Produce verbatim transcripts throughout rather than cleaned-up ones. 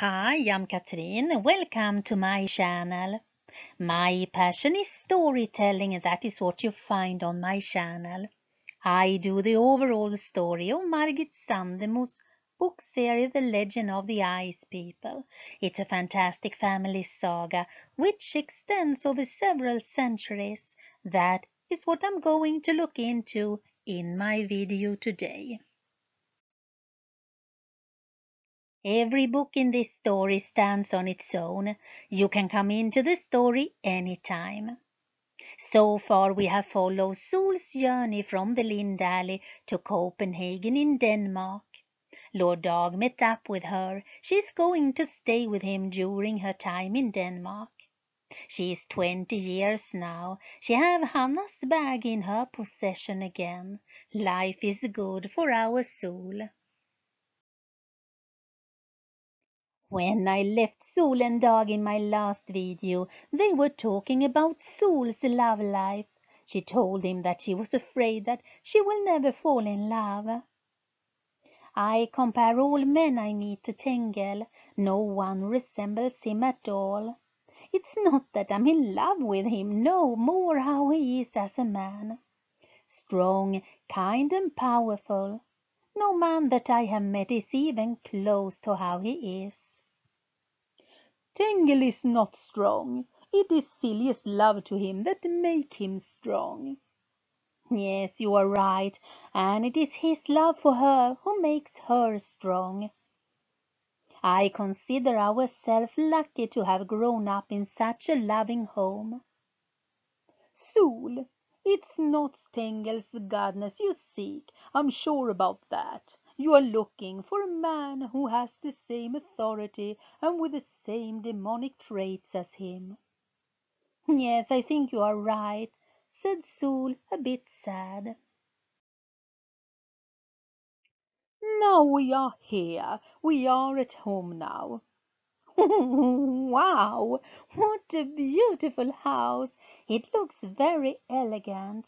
Hi, I'm Katrin. Welcome to my channel. My passion is storytelling, and that is what you find on my channel. I do the overall story of Margit Sandemo's book series The Legend of the Ice People. It's a fantastic family saga which extends over several centuries. That is what I'm going to look into in my video today. Every book in this story stands on its own. You can come into the story anytime. So far we have followed Sol's journey from the Lindale to Copenhagen in Denmark. Lord Dag met up with her. She is going to stay with him during her time in Denmark. She is twenty years now. She has Hannah's bag in her possession again. Life is good for our Sol. When I left Sol and Dag in my last video, they were talking about Sol's love life. She told him that she was afraid that she will never fall in love. I compare all men I meet to Tengel. No one resembles him at all. It's not that I'm in love with him, no, more how he is as a man. Strong, kind and powerful. No man that I have met is even close to how he is. Tengel is not strong. It is Silje's love to him that make him strong. Yes, you are right, and it is his love for her who makes her strong. I consider ourselves lucky to have grown up in such a loving home. Sol, it's not Tengel's goodness you seek. I'm sure about that. You are looking for a man who has the same authority and with the same demonic traits as him. Yes, I think you are right, said Sol, a bit sad. Now we are here. We are at home now. Wow, what a beautiful house. It looks very elegant.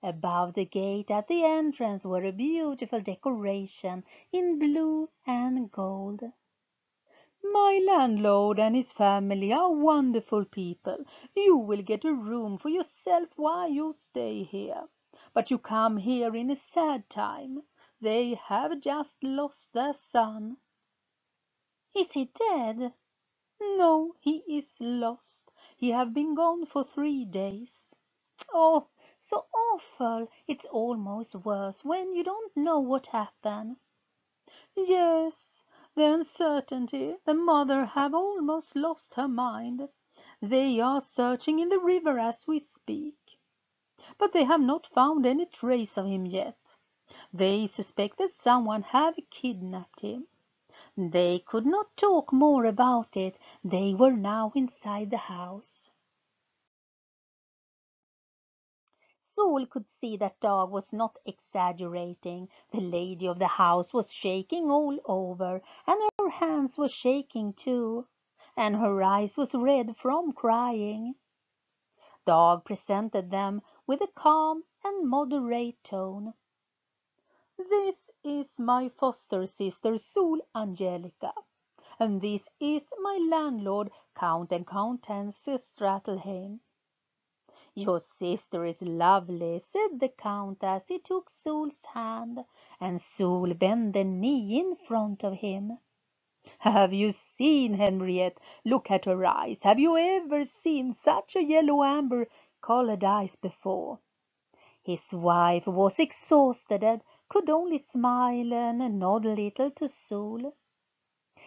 Above the gate at the entrance were a beautiful decoration in blue and gold. My landlord and his family are wonderful people. You will get a room for yourself while you stay here. But you come here in a sad time. They have just lost their son. Is he dead? No, he is lost. He have been gone for three days. Oh, so awful. It's almost worse when you don't know what happened. Yes, the uncertainty. The mother have almost lost her mind. They are searching in the river as we speak. But they have not found any trace of him yet. They suspect that someone have kidnapped him. They could not talk more about it. They were now inside the house. Sol could see that Dag was not exaggerating. The lady of the house was shaking all over, and her hands were shaking too, and her eyes was red from crying. Dag presented them with a calm and moderate tone. This is my foster sister Sol Angelica, and this is my landlord Count and Countess Strattleheim. Your sister is lovely, said the Count as he took Sol's hand, and Sol bent the knee in front of him. Have you seen Henriette? Look at her eyes. Have you ever seen such a yellow-amber-colored eyes before? His wife was exhausted and could only smile and nod a little to Sol.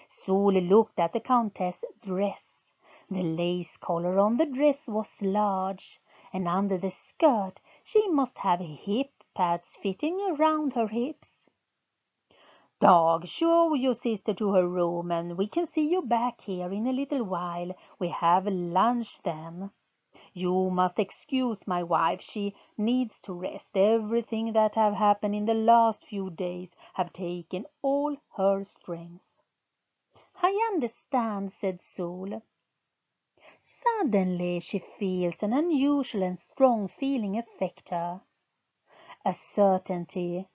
Sol looked at the Countess' dress. The lace collar on the dress was large, and under the skirt she must have hip pads fitting around her hips. Dag, show your sister to her room, and we can see you back here in a little while. We have lunch then. You must excuse my wife. She needs to rest. Everything that have happened in the last few days have taken all her strength. I understand, said Sol. Suddenly she feels an unusual and strong feeling affect her. A certainty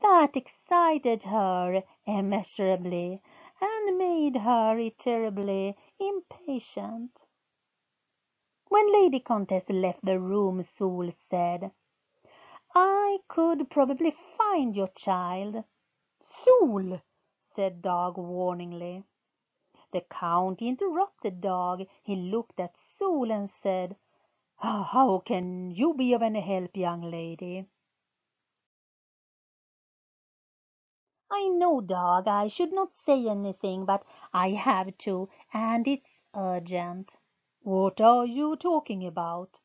that excited her immeasurably, and made her terribly impatient. When Lady Countess left the room, Sol said, "I could probably find your child." "Sol," said Dag warningly. The Count interrupted Dag. He looked at Sol and said, "How can you be of any help, young lady?" "I know, Dag, I should not say anything, but I have to, and it's urgent." "What are you talking about?"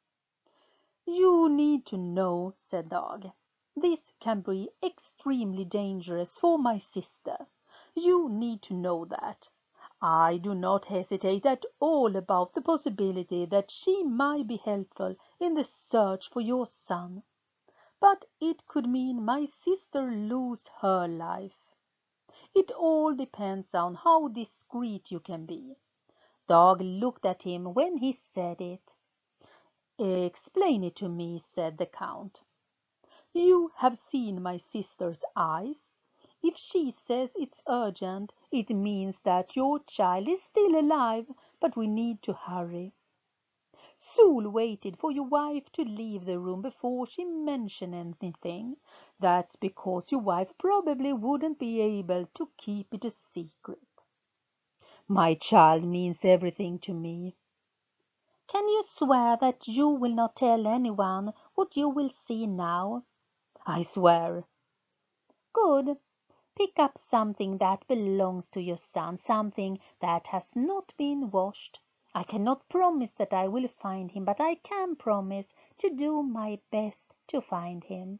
"You need to know," said Dag. "This can be extremely dangerous for my sister. You need to know that. I do not hesitate at all about the possibility that she might be helpful in the search for your son. But it could mean my sister lose her life. It all depends on how discreet you can be." Dag looked at him when he said it. "Explain it to me," said the Count. "You have seen my sister's eyes. If she says it's urgent, it means that your child is still alive, but we need to hurry." Sol waited for your wife to leave the room before she mentioned anything. That's because your wife probably wouldn't be able to keep it a secret. "My child means everything to me." "Can you swear that you will not tell anyone what you will see now?" "I swear." "Good. Pick up something that belongs to your son, something that has not been washed. I cannot promise that I will find him, but I can promise to do my best to find him."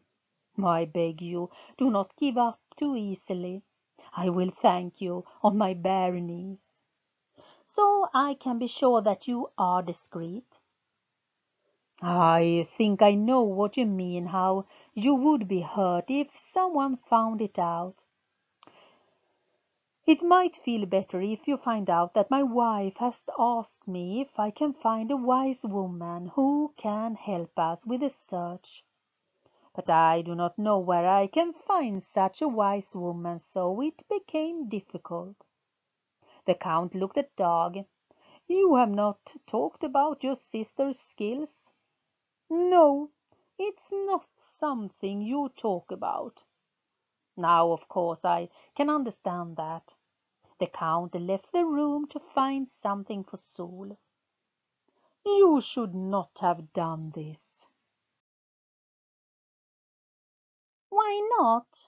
"I beg you, do not give up too easily. I will thank you on my bare knees." "So I can be sure that you are discreet." "I think I know what you mean, how you would be hurt if someone found it out. It might feel better if you find out that my wife has asked me if I can find a wise woman who can help us with the search. But I do not know where I can find such a wise woman, so it became difficult." The Count looked at Dag. "You have not talked about your sister's skills?" "No, it's not something you talk about." "Now, of course, I can understand that." The Count left the room to find something for Sol. "You should not have done this." "Why not?"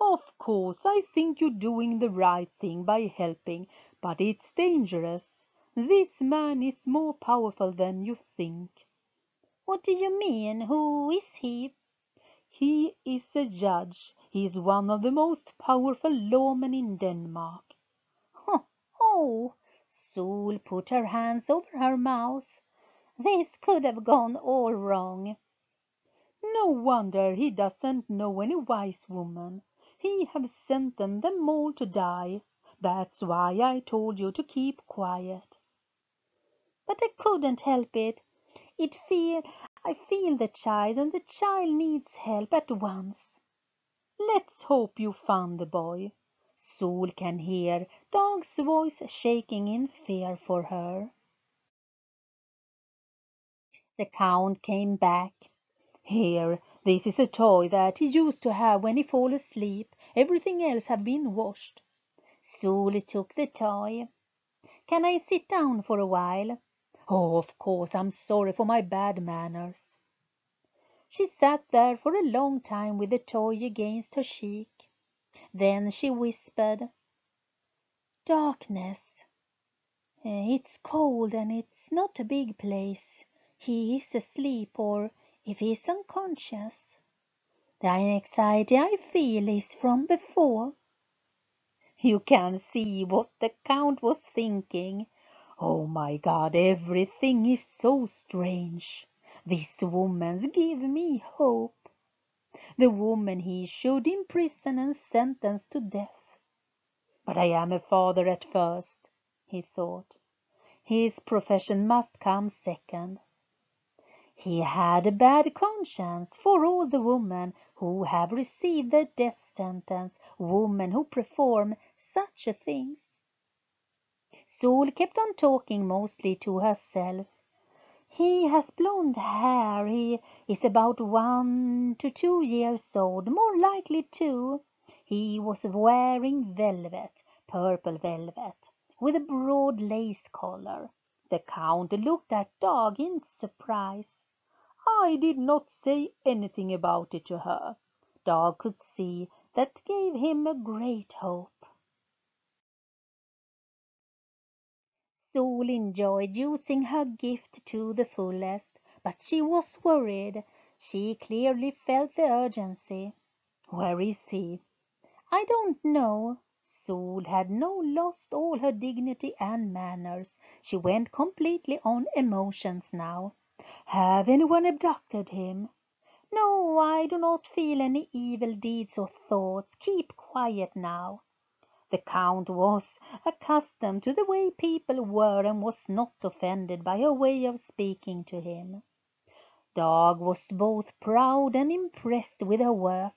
"Of course, I think you're doing the right thing by helping, but it's dangerous. This man is more powerful than you think." "What do you mean? Who is he?" "He is a judge. He is one of the most powerful lawmen in Denmark." "Oh!" Sol put her hands over her mouth. "This could have gone all wrong." "No wonder he doesn't know any wise woman. He has sentenced them all to die. That's why I told you to keep quiet." "But I couldn't help it. It feel... I feel the child, and the child needs help at once." "Let's hope you found the boy." Sol can hear Dag's voice shaking in fear for her. The Count came back. "Here, this is a toy that he used to have when he fall asleep. Everything else had been washed." Sol took the toy. "Can I sit down for a while?" "Oh, of course, I'm sorry for my bad manners." She sat there for a long time with the toy against her cheek. Then she whispered, "Darkness. It's cold and it's not a big place. He is asleep, or if he's unconscious. The anxiety I feel is from before." You can see what the Count was thinking. Oh my God, everything is so strange. This woman's give me hope. The woman he should imprison and sentence to death. But I am a father at first, he thought. His profession must come second. He had a bad conscience, for all the women who have received the death sentence, women who perform such a thing. Sol kept on talking mostly to herself. He has blonde hair, he is about one to two years old, more likely two. He was wearing velvet, purple velvet, with a broad lace collar. The count looked at Dag in surprise. I did not say anything about it to her. Dag could see that gave him a great hope. Sol enjoyed using her gift to the fullest, but she was worried. She clearly felt the urgency. Where is he? I don't know. Sol had now lost all her dignity and manners. She went completely on emotions now. Have anyone abducted him? No, I do not feel any evil deeds or thoughts. Keep quiet now. The count was accustomed to the way people were and was not offended by her way of speaking to him. Dag was both proud and impressed with her work.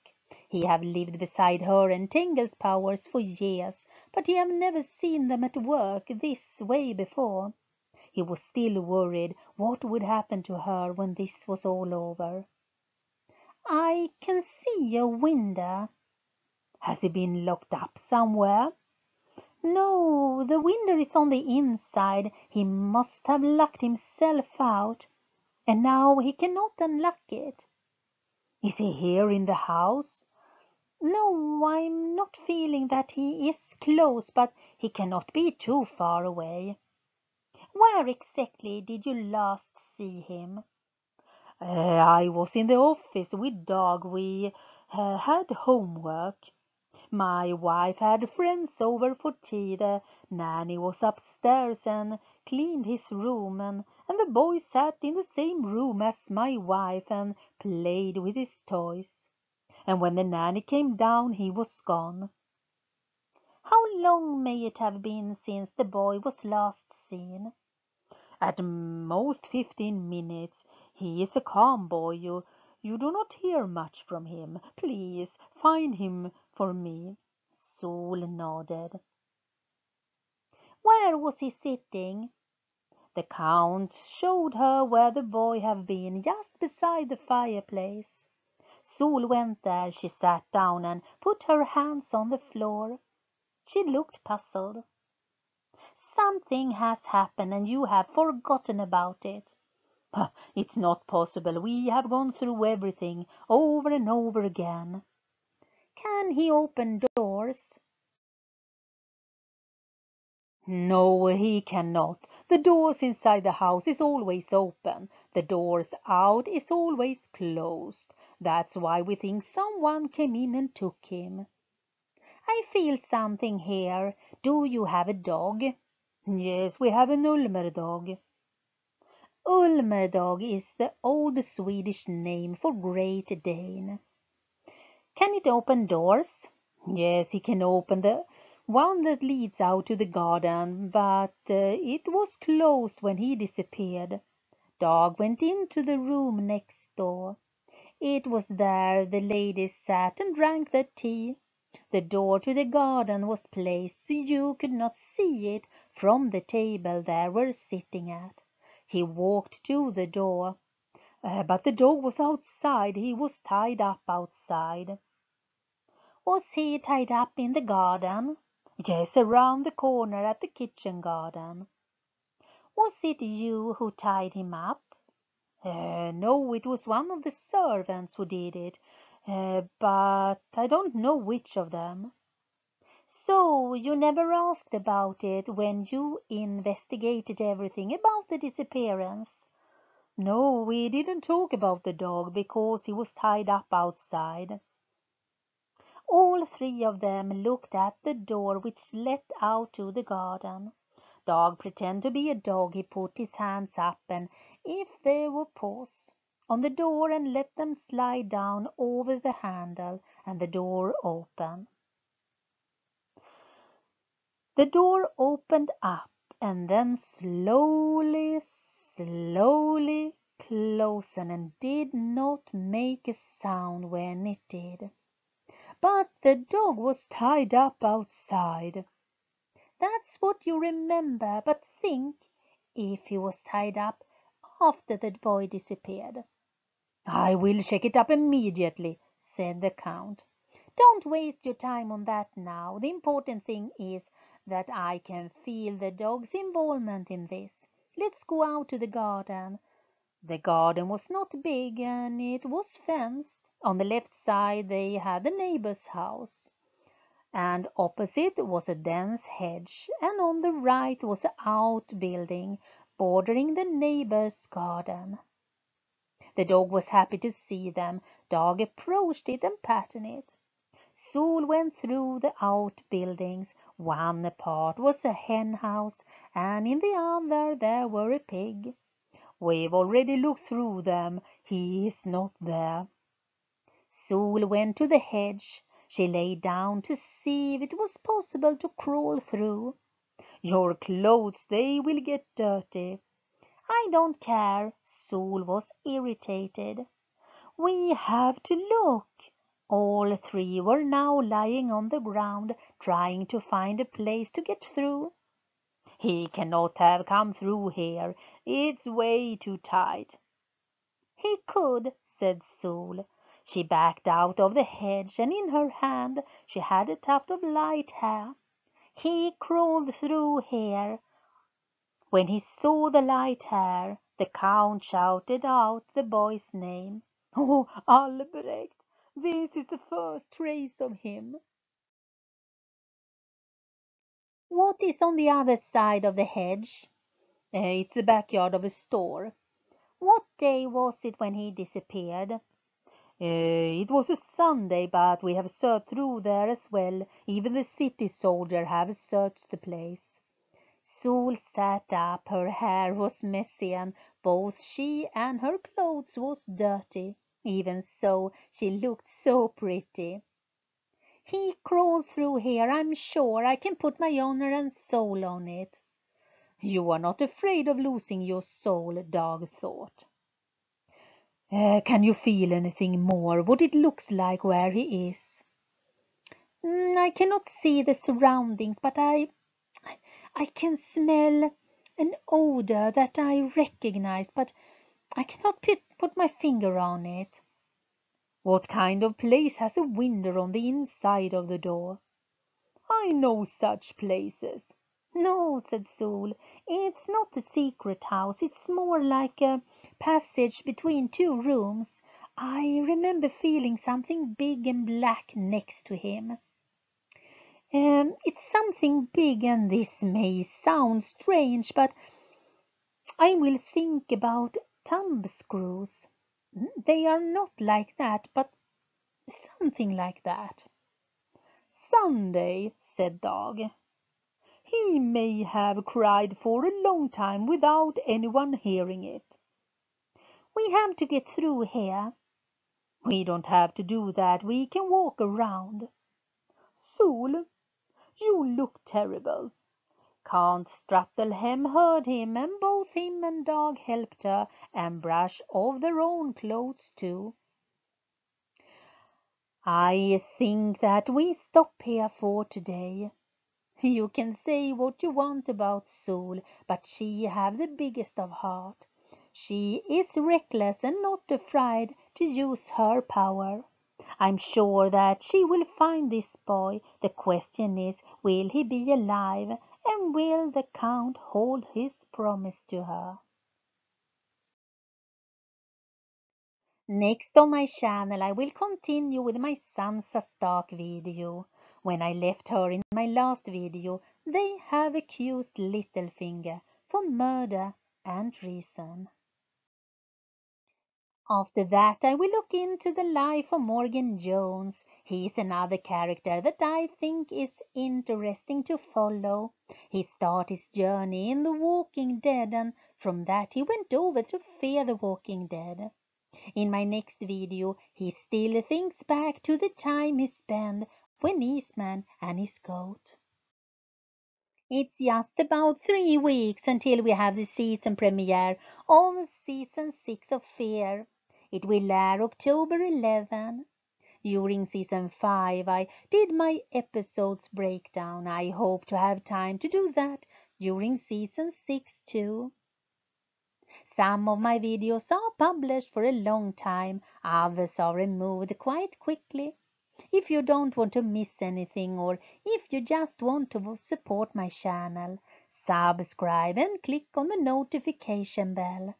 He had lived beside her and Tengel's powers for years, but he had never seen them at work this way before. He was still worried what would happen to her when this was all over. I can see a window. Has he been locked up somewhere? No, the window is on the inside. He must have locked himself out, and now he cannot unlock it. Is he here in the house? No, I'm not feeling that he is close, but he cannot be too far away. Where exactly did you last see him? Uh, I was in the office with Dag. We uh, had homework. My wife had friends over for tea. The nanny was upstairs and cleaned his room, and, and the boy sat in the same room as my wife and played with his toys. And when the nanny came down, he was gone. How long may it have been since the boy was last seen? At most fifteen minutes. He is a calm boy. You, you do not hear much from him. Please find him for me. Sol nodded. Where was he sitting? The count showed her where the boy had been, just beside the fireplace. Sol went there. She sat down and put her hands on the floor. She looked puzzled. Something has happened and you have forgotten about it. It's not possible. We have gone through everything over and over again. Can he open doors? No, he cannot. The doors inside the house is always open. The doors out is always closed. That's why we think someone came in and took him. I feel something here. Do you have a dog? Yes, we have an Ulmer dog. Ulmer dog is the old Swedish name for Great Dane. Can it open doors? Yes, he can open the one that leads out to the garden, but uh, it was closed when he disappeared. Dog went into the room next door. It was there the ladies sat and drank their tea. The door to the garden was placed so you could not see it from the table they were sitting at. He walked to the door, uh, but the dog was outside. He was tied up outside. Was he tied up in the garden? Yes, around the corner at the kitchen garden. Was it you who tied him up? Uh, no, it was one of the servants who did it, uh, but I don't know which of them. So you never asked about it when you investigated everything about the disappearance? No, we didn't talk about the dog because he was tied up outside. All three of them looked at the door which led out to the garden. Dog pretended to be a dog. He put his hands up and, if there were paws, on the door and let them slide down over the handle, and the door opened. The door opened up and then slowly, slowly closed and did not make a sound when it did. but the dog was tied up outside. That's what you remember, but think if he was tied up after the boy disappeared. I will check it up immediately, said the count. Don't waste your time on that now. The important thing is that I can feel the dog's involvement in this. Let's go out to the garden. The garden was not big and it was fenced. On the left side they had the neighbor's house, and opposite was a dense hedge, and on the right was an outbuilding bordering the neighbor's garden. The dog was happy to see them. Dog approached it and patted it. Sol went through the outbuildings. One apart was a hen house, and in the other there were a pig. We've already looked through them. He is not there. Sol went to the hedge. She lay down to see if it was possible to crawl through. Your clothes, they will get dirty. I don't care. Sol was irritated. We have to look. All three were now lying on the ground, trying to find a place to get through. He cannot have come through here. It's way too tight. He could, said Sol. She backed out of the hedge, and in her hand she had a tuft of light hair. He crawled through here. When he saw the light hair, the count shouted out the boy's name. Oh, Albrecht! This is the first trace of him. What is on the other side of the hedge? Uh, it's the backyard of a store. What day was it when he disappeared? Uh, it was a Sunday, but we have searched through there as well. Even the city soldier have searched the place. Sol sat up. Her hair was messy, and both she and her clothes was dirty. Even so, she looked so pretty. He crawled through here, I'm sure. I can put my honor and soul on it. You are not afraid of losing your soul, Dag thought. Uh, can you feel anything more, what it looks like where he is? Mm, I cannot see the surroundings, but I, I can smell an odor that I recognize, but I cannot put my finger on it. What kind of place has a window on the inside of the door? I know such places. No, said Sol, it's not the secret house. It's more like a passage between two rooms. I remember feeling something big and black next to him. Um, it's something big, and this may sound strange, but I will think about thumb screws. They are not like that, but something like that. Sunday, said Dag. He may have cried for a long time without anyone hearing it. We have to get through here. We don't have to do that. We can walk around. Sol, you look terrible. Count Strattleheim heard him, and both him and Dag helped her and brushed off their own clothes too. I think that we stop here for today. You can say what you want about Sol, but she have the biggest of heart. She is reckless and not afraid to use her power. I'm sure that she will find this boy. The question is, will he be alive? And will the count hold his promise to her? Next on my channel I will continue with my Sansa Stark video. When I left her in my last video, they have accused Littlefinger for murder and treason. After that I will look into the life of Morgan Jones. He is another character that I think is interesting to follow. He started his journey in The Walking Dead, and from that he went over to Fear the Walking Dead. In my next video he still thinks back to the time he spent with Eastman and his goat. It's just about three weeks until we have the season premiere of season six of Fear. It will air October eleventh. During season five, I did my episodes breakdown. I hope to have time to do that during season six too. Some of my videos are published for a long time, others are removed quite quickly. If you don't want to miss anything, or if you just want to support my channel, subscribe and click on the notification bell.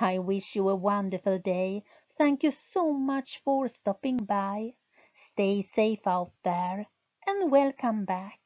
I wish you a wonderful day. Thank you so much for stopping by. Stay safe out there and welcome back.